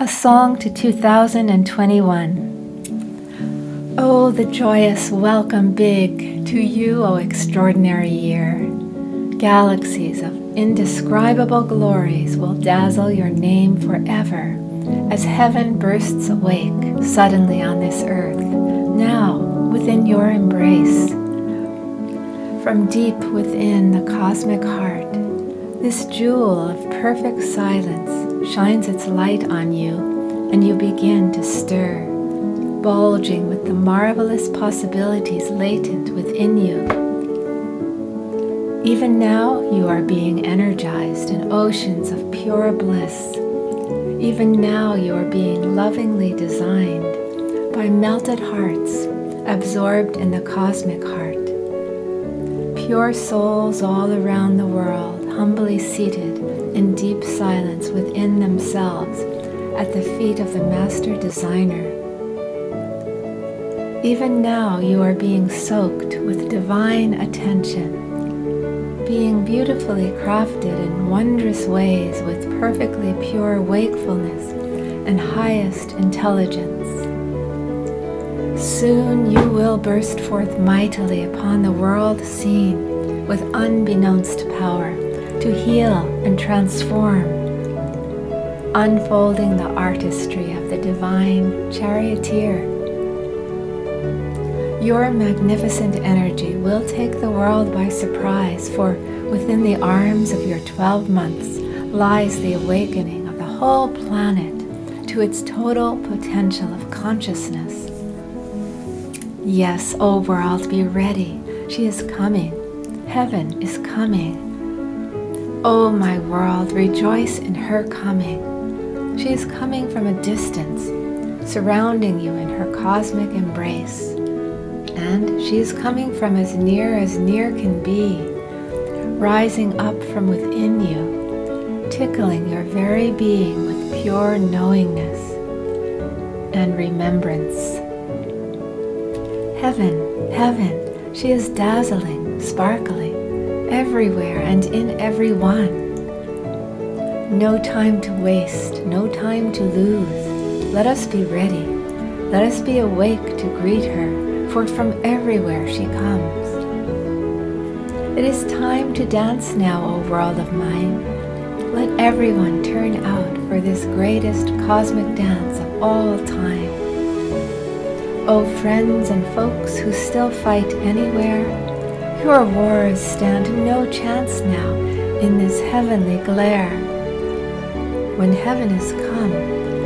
A song to 2021. Oh, the joyous welcome big to you, O extraordinary year. Galaxies of indescribable glories will dazzle your name forever as heaven bursts awake suddenly on this earth, now within your embrace. From deep within the cosmic heart, this jewel of perfect silence shines its light on you, and you begin to stir, bulging with the marvelous possibilities latent within you. Even now, you are being energized in oceans of pure bliss. Even now, you are being lovingly designed by melted hearts absorbed in the cosmic heart. Pure souls all around the world, humbly seated in deep silence within themselves at the feet of the Master Designer. Even now you are being soaked with divine attention, being beautifully crafted in wondrous ways with perfectly pure wakefulness and highest intelligence. Soon you will burst forth mightily upon the world scene with unbeknownst power, to heal and transform, unfolding the artistry of the divine charioteer. Your magnificent energy will take the world by surprise, for within the arms of your 12 months lies the awakening of the whole planet to its total potential of consciousness. Yes, O world, be ready. She is coming. Heaven is coming. Oh, my world, rejoice in her coming. She is coming from a distance, surrounding you in her cosmic embrace. And she is coming from as near can be, rising up from within you, tickling your very being with pure knowingness and remembrance. Heaven, heaven, she is dazzling, sparkling, everywhere and in everyone. No time to waste, no time to lose. Let us be ready. Let us be awake to greet her, for from everywhere she comes. It is time to dance now, O world of mine. Let everyone turn out for this greatest cosmic dance of all time. O friends and folks who still fight anywhere, your wars stand no chance now in this heavenly glare. When heaven has come,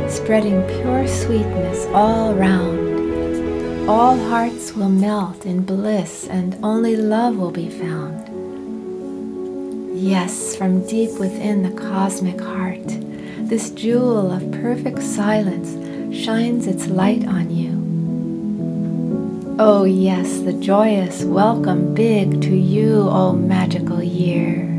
spreading pure sweetness all round, all hearts will melt in bliss and only love will be found. Yes, from deep within the cosmic heart, this jewel of perfect silence shines its light on you. Oh yes, the joyous welcome big to you, O magical year.